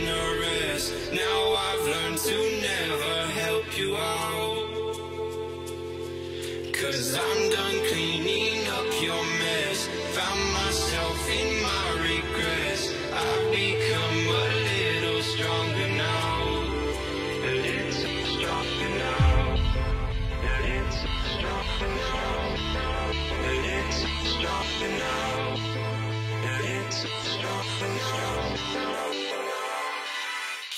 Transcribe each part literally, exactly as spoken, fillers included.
ignorance. Now I've learned to never help you out, 'cause I'm done cleaning up your mess. Found myself in my regrets. I've become a little stronger now, a little stronger now, a little stronger now, a little stronger now.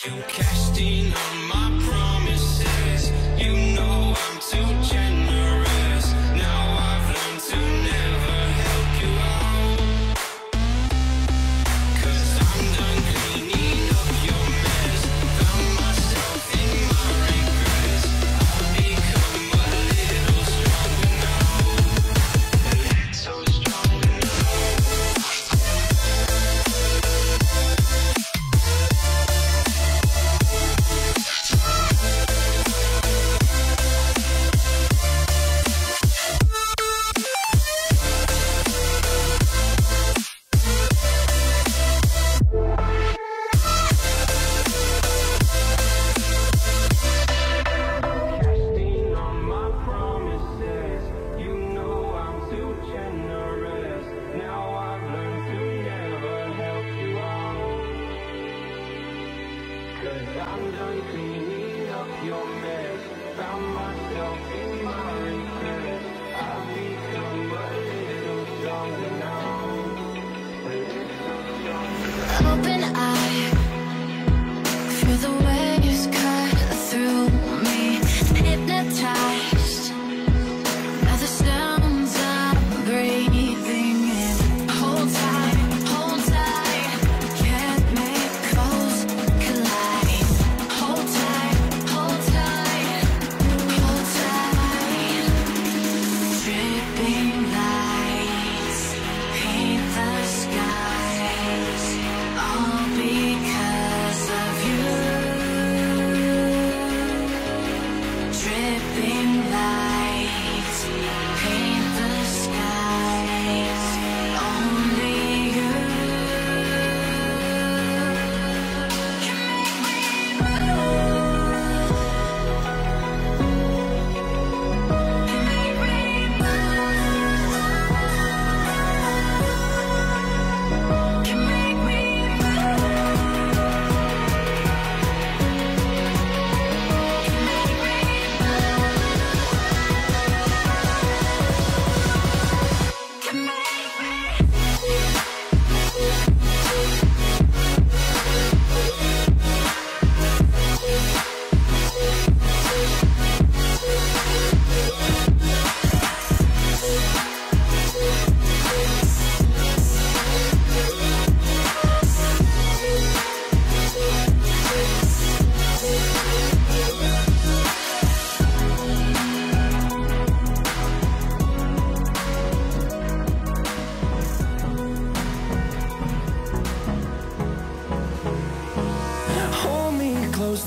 You're casting on my promises. You know I'm too generous. Now I've learned to never help you out, 'cause I'm done cleaning up your mess. Found myself in my regrets. I've become a little stronger now, a little stronger now.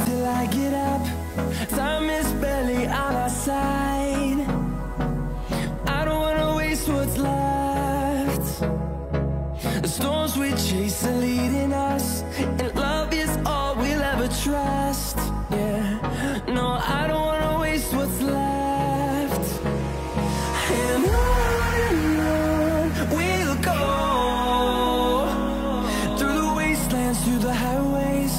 Till I get up, time is barely on our side. I don't wanna waste what's left. The storms we chase are leading us, and love is all we'll ever trust. Yeah, no, I don't wanna waste what's left. And on and on we'll go, through the wastelands, through the highways,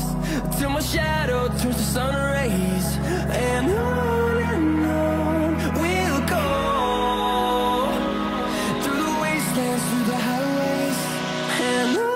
till my shadow turns to sun rays. And on and on we'll go, through the wastelands, through the highways. And on oh,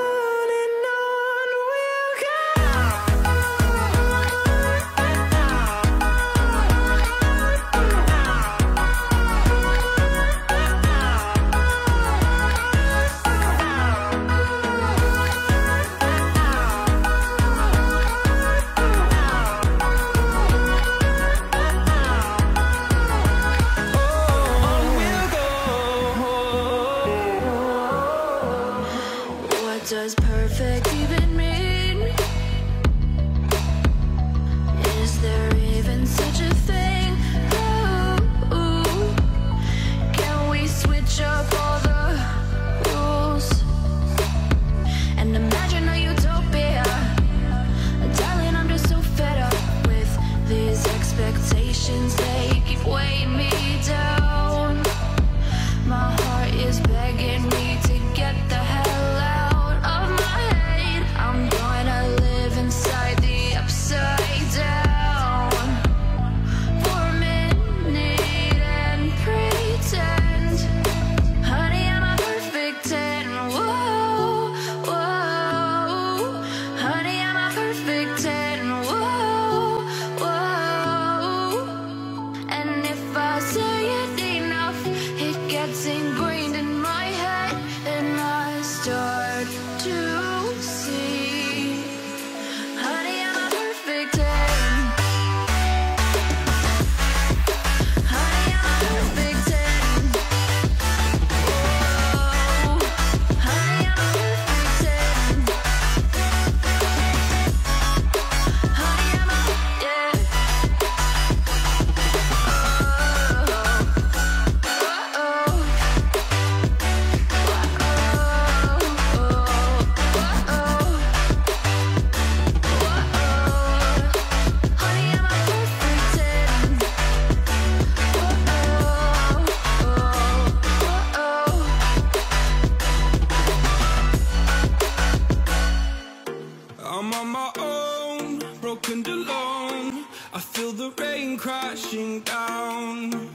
broken and alone. I feel the rain crashing down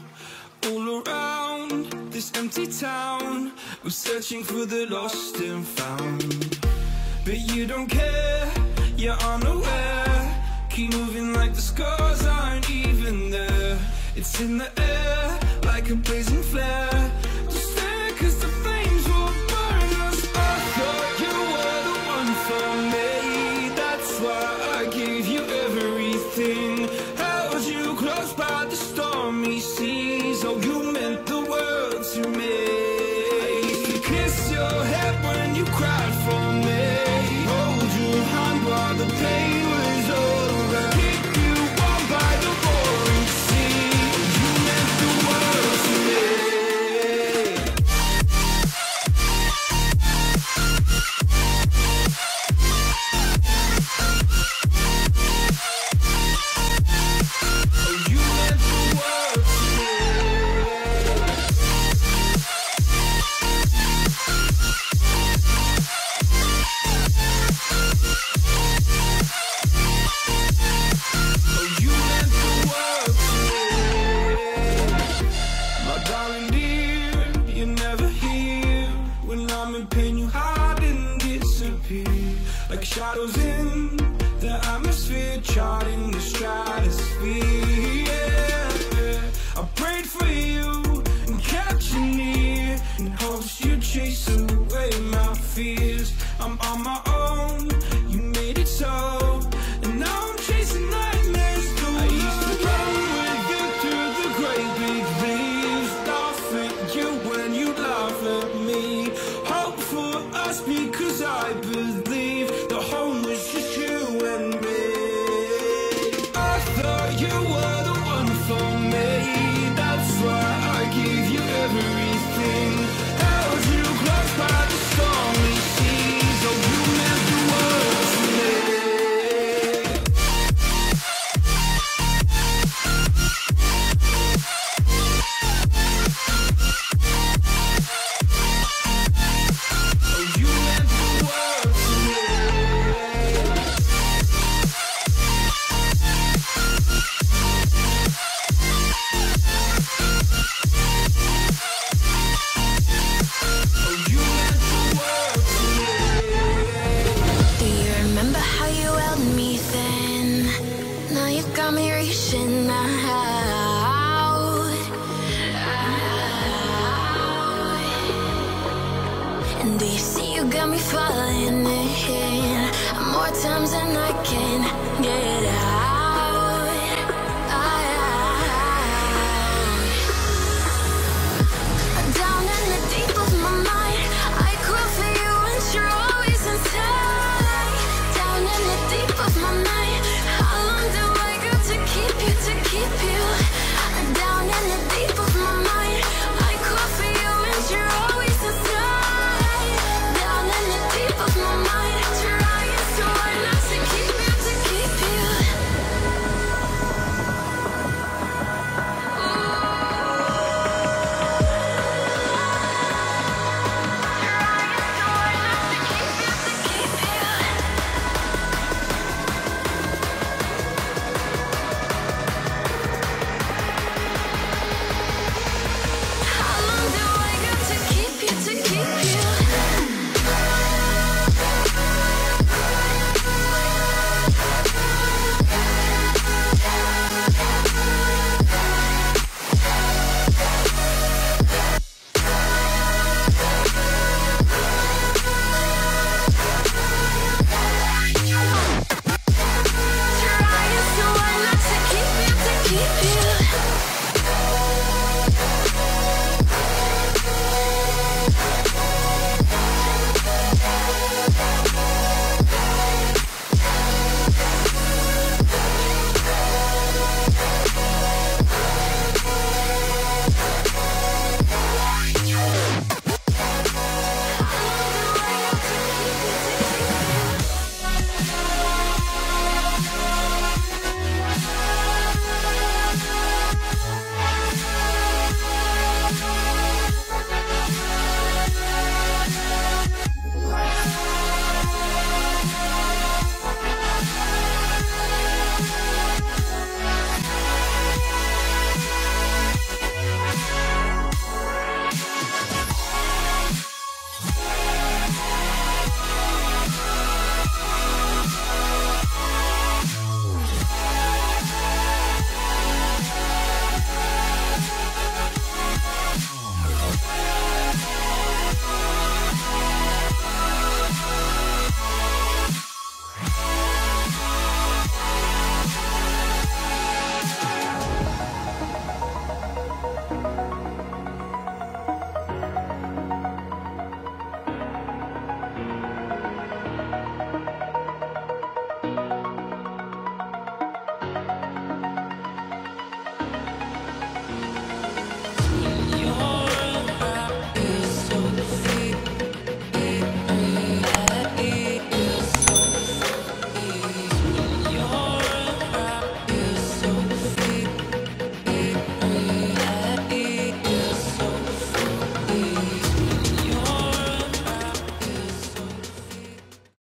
all around this empty town. We're searching for the lost and found, but you don't care, you're unaware. Keep moving like the scars aren't even there. It's in the air like a blazing flare. Just stare, cause the flames will burn us. I thought you were the one for me, that's why I gave you everything. Held you close by the stormy seas. Oh, you meant the world to me. I used to kiss your head when you cried for me. Hold your hand while the pain was over. Shadows in the atmosphere, charting the stratosphere. Yeah. I prayed for you and kept you near, in hopes you'd chase away my fears. I'm on my own, you made it so, and now I'm chasing nightmares. I used to run with you through the great big leaves, laugh at you when you laugh at me. Hope for us because I believe. Falling in, more times than I can get out.